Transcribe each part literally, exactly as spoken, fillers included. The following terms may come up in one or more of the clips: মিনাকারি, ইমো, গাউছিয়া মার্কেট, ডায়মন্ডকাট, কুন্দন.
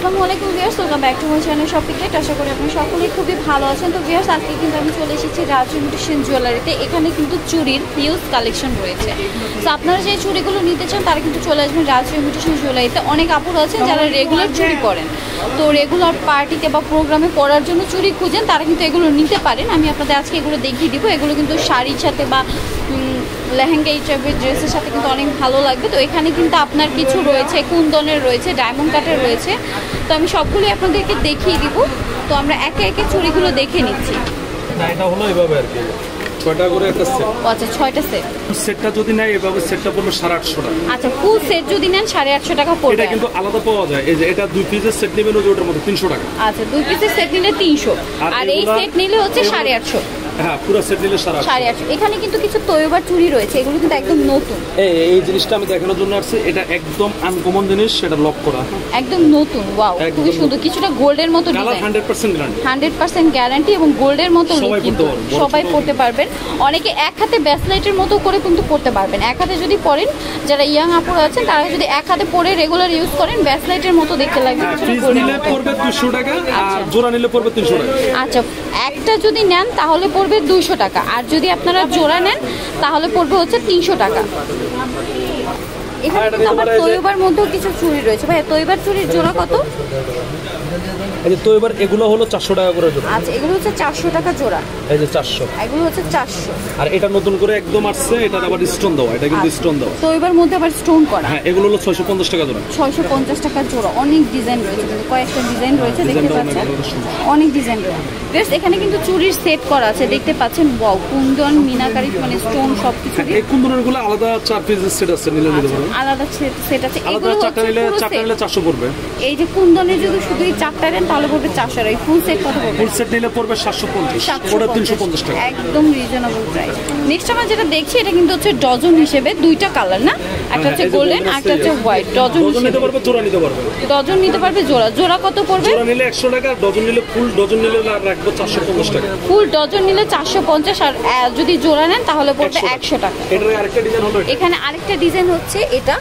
আসসালামু আলাইকুম viewers, welcome back to my channel shopping tips. আশা করি আপনারা সকলেই খুবই ভালো আছেন। তো ভিউয়ার্স, আজকে কিন্তু আমি চলে এসেছি রাজ ইমিটেশন জুয়েলারিতে। এখানে কিন্তু চুড়ির হিউজ কালেকশন রয়েছে। তো আপনারা যে চুড়িগুলো নিতে চান তারা কিন্তু চলে আসবেন রাজ ইমিটেশন জুয়েলারিতে। অনেক আপুরা আছেন যারা রেগুলার চুড়ি পরেন, তো রেগুলার পার্টিতে বা প্রোগ্রামে পরার জন্য চুড়ি খুঁজেন, তারা কিন্তু এগুলো নিতে পারেন। আমি আপনাদের আজকে এগুলো দেখিয়ে দিব। এগুলো কিন্তু শাড়ির সাথে বা লেহেঙ্গা এই টাইপের ড্রেসের সাথে কিন্তু অনেক ভালো লাগবে। তো এখানে কিন্তু আপনার কিছু রয়েছে, কুন্দনের রয়েছে, ডায়মন্ডকাটের রয়েছে। তো আমি সবগুলো আপনাদেরকে দেখিয়ে দিব। তো আমরা একে একে চুড়িগুলো দেখে নিচ্ছি। এটা হলো এভাবে আর কি, ছয়টা করে একটা সেট। আচ্ছা, ছয়টা সেট। সেটটা যদি নেন এভাবে সেটটা পড়বে আটশো পঞ্চাশ টাকা। আচ্ছা, ফুল সেট যদি নেন আটশো পঞ্চাশ টাকা পড়বে। এটা কিন্তু আলাদা পাওয়া যায়। এই যে এটা দুই পিসের সেট নেবেন ওটার মধ্যে তিনশো টাকা। আচ্ছা, দুই পিসের সেট নিলে তিনশো আর এই সেট নিলে হচ্ছে আটশো পঞ্চাশ। হ্যাঁ, পুরো সেট নিলে আটশো পঞ্চাশ। এখানে কিন্তু কিছু তৈবা চুড়ি রয়েছে, এগুলো কিন্তু একদম নতুন। এই এই জিনিসটা আমি দেখানোর জন্য আসছে, এটা একদম আনকমন জিনিস, সেটা লক করা একদম নতুন। ওয়াও, খুবই সুন্দর। কিছুটা গোল্ডের মতো design, hundred percent guarantee, hundred percent guarantee এবং গোল্ডের মতো লুক। কিন্তু সবাই পড়তে পারবেন। অনেকে এক হাতে ব্যাসলেটের মতো করে কিন্তু পড়তে পারবেন। এক হাতে যদি পরেন, যারা ইয়াং আপুরা আছেন তারা যদি এক হাতে পরে রেগুলার ইউজ করেন, ব্যাসলেটের মতো দেখতে লাগবে। পিস নিলে পড়বে দুইশো টাকা আর জোড়া নিলে পড়বে তিনশো টাকা। আচ্ছা, একটা যদি নেন তাহলে পড়বে দুইশো টাকা, আর যদি আপনারা জোড়া নেন তাহলে পড়বে হচ্ছে তিনশো টাকা। এখানে কিন্তু আবার তৈবার মধ্যেও কিছু চুড়ি রয়েছে। ভাই, তৈবার চুড়ির জোড়া কত? এই যে তৈবার, এগুলো হলো চারশো টাকা করে জোড়া। আচ্ছা, এগুলো হচ্ছে চারশো টাকা জোড়া। এই যে চারশো, এগুলো হচ্ছে চারশো। আর এটা নতুন করে একদম আসছে, এটা আবার স্টোন দাও। এটা কিন্তু স্টোন দাও, তৈবার মধ্যে আবার স্টোন করা। হ্যাঁ, এগুলো হলো ছয়শো পঞ্চাশ টাকা জোড়া। ছয়শো পঞ্চাশ টাকা জোড়া। অনেক ডিজাইন রয়েছে, কয়েকটা ডিজাইন রয়েছে, দেখতে পাচ্ছেন অনেক ডিজাইন রয়েছে। এখানে কিন্তু চুড়ির সেট করা আছে, দেখতে পাচ্ছেন। ওয়াও, কুন্দন, মিনাকারি মানে স্টোন সব কিছু। এই কুন্দনের গুলো আলাদা চার পিসের সেট আছে, নিলে নিতে পারবেন। আলাদা সেট আছে, এগুলো চারটা নিলে চারটা নিলে চারশো পড়বে। এই যে কুন্দনের যদি শুধু এই চারটা নেন তাহলে পড়বে চারশো। এই ফুল সেট কত পড়বে? ফুল সেট নিলে পড়বে সাতশো পঞ্চাশ। ওটা তিনশো পঞ্চাশ টাকা, একদম রিজনেবল প্রাইস। নেক্সট আমরা যেটা দেখছি, এটা কিন্তু হচ্ছে ডজন হিসেবে দুইটা কালার, না? একটা হচ্ছে গোল্ডেন, একটা হচ্ছে হোয়াইট। ডজন নিতে পারবে, জোড়া নিতে পারবে। ডজন নিতে পারবে, জোড়া। জোড়া কত পড়বে? জোড়া নিলে একশো টাকা, ডজন নিলে ফুল ডজন নিলে রাখবো চারশো পঞ্চাশ টাকা। ফুল ডজন নিলে চারশো পঞ্চাশ, আর যদি জোড়া নেন তাহলে পড়বে একশো টাকা। এটার আরেকটা ডিজাইন হলো, এখানে আরেকটা ডিজাইন হচ্ছে এটা।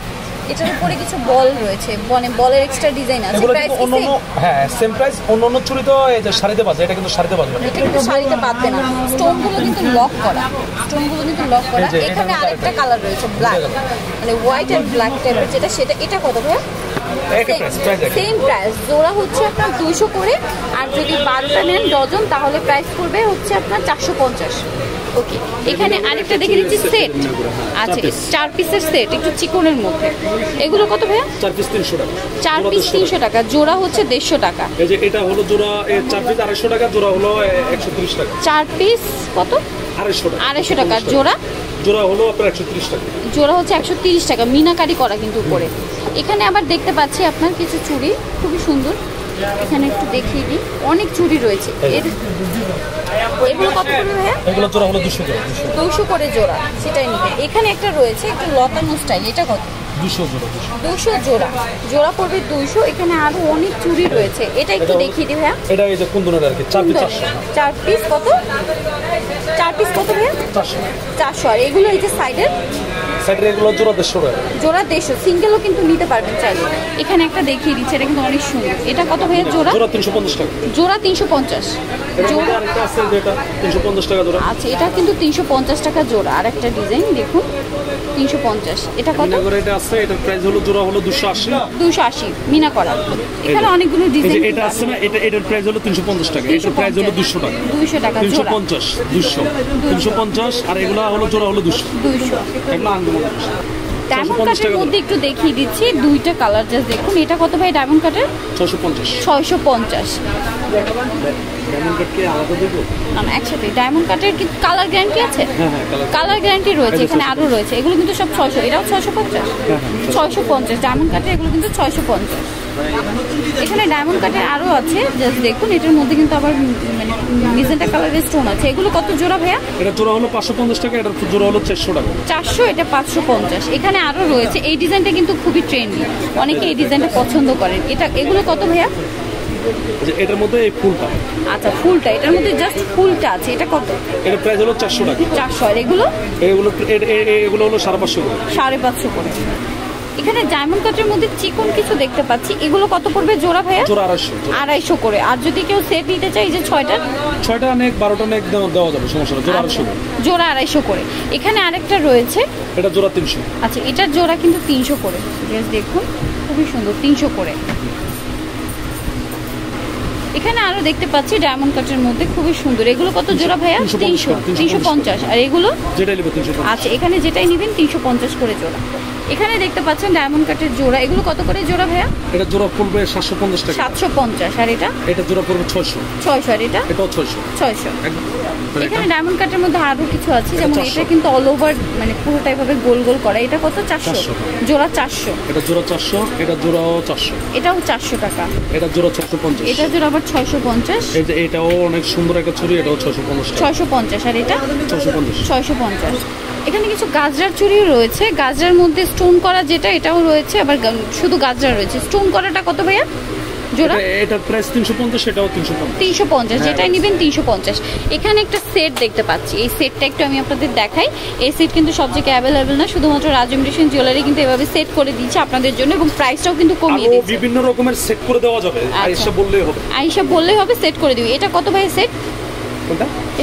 এটার উপরে কিছু বল রয়েছে, মানে বলের এক্সট্রা ডিজাইন আছে। প্রাইস কি? হ্যাঁ, সেম প্রাইস। অন্যান্য চুড়ি তো এই যে শাড়িতে বাজে, এটা কিন্তু শাড়িতে বাজে না। এটা কিন্তু শাড়িতে বাজে না। স্টোনগুলো কিন্তু লক করা, স্টোনগুলো কিন্তু লক করা। এখানে আরেকটা কালার রয়েছে, ব্ল্যাক, মানে হোয়াইট এন্ড ব্ল্যাক টাইপের যেটা, সেটা। এটা কত ভাই? এটা প্রাইস সেম প্রাইস। জোড়া হচ্ছে আপনার দুইশো করে, আর যদি বারোটা নেন ডজন তাহলে প্রাইস পড়বে হচ্ছে আপনার চারশো পঞ্চাশ। ওকে, এখানে আরেকটা দেখে নিচ্ছি সেট। আচ্ছা, চার পিসের সেট, একটু চিকনের মধ্যে। এগুলো কত ভাইয়া? চার পিস তিনশো টাকা। চার পিস তিনশো টাকা, জোড়া হচ্ছে দেড়শো টাকা। এই যে এটা হলো জোড়া, চার পিস আড়াইশো টাকা, জোড়া হলো একশো ত্রিশ টাকা। চার পিস কত? আড়াইশো টাকা। আড়াইশো টাকা জোড়া। জোড়া হলো আপনার একশো ত্রিশ টাকা। জোড়া হচ্ছে একশো তিরিশ টাকা, মিনাকারি করা কিন্তু উপরে। এখানে আবার দেখতে পাচ্ছি আপনার কিছু চুড়ি, খুবই সুন্দর। এখানে একটু দেখিয়ে দিই, অনেক চুড়ি রয়েছে। এগুলো কত করে ভাইয়া? এগুলো জোড়া হলো দুশো করে। দুশো করে জোড়া, সেটাই নিতে। এখানে একটা রয়েছে একটু লতানো স্টাইল, এটা কত? দুশো জোড়া। দুশো জোড়া, জোড়া পড়বে দুইশো। এখানে আরো অনেক চুড়ি রয়েছে, এটা একটু দেখিয়ে দিই ভাইয়া। এটা এই যে কুন্দনের আর কি, চার পিস চারশো। চার পিস কত? চার পিস কত ভাইয়া? চারশো। চারশো। আর এগুলো এই যে সাইডের, সাইডের এগুলো জোড়া দেড়শো টাকা। জোড়া দেড়শো, সিঙ্গেলও কিন্তু নিতে পারবেন চাইলে। এখানে একটা দেখিয়ে দিচ্ছে, এটা কিন্তু অনেক সুন্দর। এটা কত ভাইয়া জোড়া? জোড়া তিনশো পঞ্চাশ টাকা। জোড়া তিনশো পঞ্চাশ। জোড়া আরেকটা আছে যেটা তিনশো পঞ্চাশ টাকা জোড়া। আচ্ছা, এটা কিন্তু তিনশো পঞ্চাশ টাকা জোড়া। আর একটা ডিজাইন দেখুন, তিনশো পঞ্চাশ। এটা কত? এটা আছে, এটার প্রাইস হলো জোড়া হলো দুশো আশি। দুশো আশি মিনা করা। এখানে অনেকগুলো ডিজাইন। এটা আছে না, এটা এটার প্রাইস হলো তিনশো পঞ্চাশ টাকা। এটার প্রাইস হলো দুশো টাকা। দুশো টাকা জোড়া। তিনশো পঞ্চাশ, দুশো, তিনশো পঞ্চাশ। আর এগুলো হলো জোড়া হলো দুশো। দুশো এগুলো আনকমন। ডায়মন্ড কাটের মধ্যে একটু দেখিয়ে দিচ্ছি, দুইটা কালার জাস্ট দেখুন। এটা কত ভাই ডায়মন্ড কাটের? ছয়শো পঞ্চাশ। ছয়শো পঞ্চাশ। একসাথে ডায়মন্ড কাটের কি কালার গ্যারান্টি আছে? কালার গ্যারান্টি রয়েছে। এখানে আরো রয়েছে, এগুলো কিন্তু সব ছয়শো। এটাও ছয়শো পঞ্চাশ। ছয়শো পঞ্চাশ ডায়মন্ড কাটের, এগুলো কিন্তু ছয়শো পঞ্চাশ। এখানে ডায়মন্ড কাটের আরো আছে, জাস্ট দেখুন। এটার মধ্যে কিন্তু আবার মানে মিজেন্টা কালারের স্টোন আছে। এগুলো কত জোড়া ভাইয়া? এটা জোড়া হলো পাঁচশো পঞ্চাশ টাকা। এটা জোড়া হলো চারশো টাকা। চারশো, এটা পাঁচশো পঞ্চাশ। এখানে আরো রয়েছে। এই ডিজাইনটা কিন্তু খুবই ট্রেন্ডি, অনেকে এই ডিজাইনটা পছন্দ করেন। এটা এগুলো কত ভাইয়া? এটার মধ্যে এই ফুলটা। আচ্ছা, ফুলটা, এটার মধ্যে জাস্ট ফুলটা আছে। এটা কত? এটা প্রাইস হলো চারশো টাকা। চারশো। আর এগুলো? এগুলো এগুলো হলো সাড়ে পাঁচশো করে। সাড়ে পাঁচশো করে। এখানে ডায়মন্ড কাটের মধ্যে চিকন কিছু দেখতে পাচ্ছি, এগুলো কত পড়বে জোড়া ভাইয়া? জোড়া আড়াইশো করে। আর যদি কেউ সেট নিতে চাই যে ছয়টা ছয়টা অনেক বারোটা অনেক দেওয়া যাবে, সমস্যা না। জোড়া আড়াইশো করে, জোড়া আড়াইশো করে। এখানে আরেকটা রয়েছে, এটা জোড়া তিনশো। আচ্ছা, এটার জোড়া কিন্তু তিনশো করে। দেখুন খুবই সুন্দর, তিনশো করে। এখানে আরো দেখতে পাচ্ছি ডায়মন্ড কাটের মধ্যে খুবই সুন্দর, এগুলো কত জোড়া ভাইয়া? তিনশো তিনশো পঞ্চাশ। আর এগুলো আচ্ছা এখানে যেটাই নেবেন তিনশো পঞ্চাশ করে জোড়া। এখানে দেখতে পাচ্ছেন ডায়মন্ড কাটের জোড়া, এগুলো কত করে জোড়া ভাইয়া? এটা জোড়া পড়বে সাতশো পঞ্চাশ টাকা। সাতশো পঞ্চাশ। আর এটা এটা জোড়া পড়বে ছয়শো ছয়শো। আর এটা এটাও ছয়শো ছয়শো। এখানে ডায়মন্ড কাটের মধ্যে আরো কিছু আছে, যেমন এটা কিন্তু অল ওভার মানে পুরোটাই ভাবে গোল গোল করা। এটা কত? চারশো জোড়া। চারশো। এটা জোড়া চারশো। এটা জোড়া চারশো। এটাও চারশো টাকা। এটা জোড়া ছয়শো পঞ্চাশ। এটা জোড়া আবার ছয়শো পঞ্চাশ। এটা এটাও অনেক সুন্দর একটা ছুরি, এটাও ছয়শো পঞ্চাশ ছয়শো পঞ্চাশ। আর এটা ছয়শো পঞ্চাশ ছয়শো পঞ্চাশ। এখানে কিছু গাজরার চুড়িও রয়েছে, গাজরার মধ্যে স্টোন করা যেটা এটাও রয়েছে, আবার শুধু গাজরা রয়েছে। স্টোন করাটা কত ভাইয়া জোড়া? এটা প্রাইস তিনশো পঞ্চাশ, সেটাও তিনশো পঞ্চাশ, যেটাই নেবেন তিনশো পঞ্চাশ। এখানে একটা সেট দেখতে পাচ্ছি, এই সেটটা একটু আমি আপনাদের দেখাই। এই সেট কিন্তু সব জায়গায় অ্যাভেলেবেল না, শুধুমাত্র রাজমিশন জুয়েলারি কিন্তু এভাবে সেট করে দিচ্ছে আপনাদের জন্য, এবং প্রাইসটাও কিন্তু কমিয়ে দিচ্ছে। বিভিন্ন রকমের সেট করে দেওয়া যাবে, আয়েশা বললেই হবে, আয়েশা বললেই হবে সেট করে দিবে। এটা কত ভাই সেট?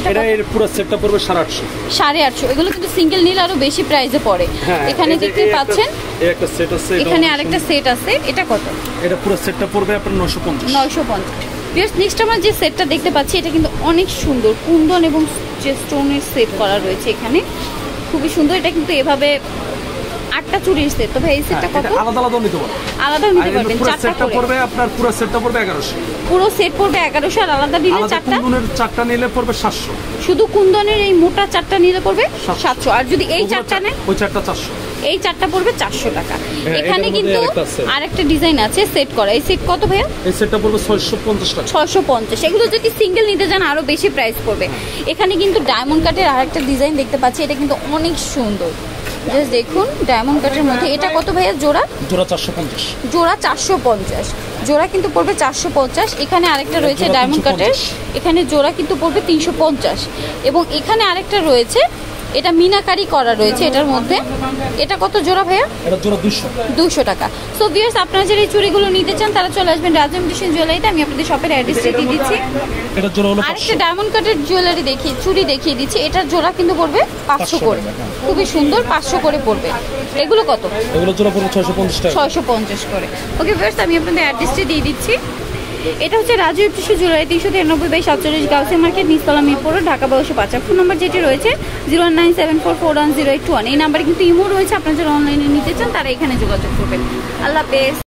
এটা এর পুরো সেটটা পড়বে আটশো পঞ্চাশ আটশো পঞ্চাশ। এগুলো কিন্তু সিঙ্গেল নিলে আরো বেশি প্রাইসে পড়ে। এখানে দেখতে পাচ্ছেন এই একটা সেট আছে, এখানে আরেকটা সেট আছে। এটা কত? এটা পুরো সেটটা পড়বে আপনার নয়শো পঞ্চাশ নয়শো পঞ্চাশ। বেশ, নেক্সট আমরা যে সেটটা দেখতে পাচ্ছি এটা কিন্তু অনেক সুন্দর, কুন্দন এবং যে স্টোনের সেট করা রয়েছে এখানে খুবই সুন্দর। এটা কিন্তু এভাবে আটটা চুড়ির সেট। তো ভাই এই সেটটা কত? আলাদা আলাদা নিতে পারবেন, আলাদা নিতে পারবেন। চারটা পড়বে আপনার পুরো সেটটা পড়বে এগারোশো। পুরো সেট পড়বে এগারোশো। আর আলাদা নিলে চারটা, কুন্দনের চারটা নিলে পড়বে সাতশো। শুধু কুন্দনের এই মোটা চারটা নিলে পড়বে সাতশো। আর যদি এই চারটা নেন ওই চারটা চারশো। এই চারটা পড়বে চারশো টাকা। এখানে কিন্তু আরেকটা ডিজাইন আছে সেট করা। এই সেট কত ভাইয়া? এই সেটটা পড়বে ছয়শো পঞ্চাশ টাকা। ছয়শো পঞ্চাশ। এগুলো যদি সিঙ্গেল নিতে যান আরো বেশি প্রাইস পড়বে। এখানে কিন্তু ডায়মন্ড কাটের আরেকটা ডিজাইন দেখতে পাচ্ছি, এটা কিন্তু অনেক সুন্দর। জাস্ট দেখুন ডায়মন্ড কাটের মধ্যে। এটা কত ভাইয়া জোড়া? জোড়া চারশো পঞ্চাশ। জোড়া চারশো পঞ্চাশ। জোড়া কিন্তু পড়বে চারশো পঞ্চাশ। এখানে আরেকটা রয়েছে ডায়মন্ড কাটের, এখানে জোড়া কিন্তু পড়বে তিনশো পঞ্চাশ। এবং এখানে আরেকটা রয়েছে, এটা মিনাকারি করা রয়েছে এটার মধ্যে। এটা কত জোড়া ভাইয়া? এটা জোড়া দুশো টাকা। সো ভিউয়ার্স, আপনারা যারা এই চুড়িগুলো নিতে চান তারা চলে আসবেন রাজমিশন জুয়েলারিতে। আমি আপনাদের শপের অ্যাড্রেসটা দিয়ে দিচ্ছি। এটা জোড়া হলো আরেকটা ডায়মন্ড কাটের জুয়েলারি দেখি চুড়ি দেখিয়ে দিচ্ছি। এটার জোড়া কিন্তু পড়বে পাঁচশো করে, খুবই সুন্দর, পাঁচশো করে পড়বে। এগুলো কত? এগুলো জোড়া পড়বে ছয়শো পঞ্চাশ টাকা, ছয়শো পঞ্চাশ করে। ওকে ভিউয়ার্স, আমি আপনাদের অ্যাড্রেসটা দিয়ে দিচ্ছি। এটা হচ্ছে রাজু ইপটিশু জুয়েলারি, তিনশো তিরানব্বই বাই সাতচল্লিশ গাউসি মার্কেট, নিচতলা, মিরপুর, ঢাকা বারোশো পাঁচ। ফোন নাম্বার যেটি রয়েছে zero one nine seven four four one zero eight two one. এই নাম্বারে কিন্তু ইমো রয়েছে, আপনারা যারা অনলাইনে নিতে চান তারা এখানে যোগাযোগ করবেন। আল্লাহ হাফেজ।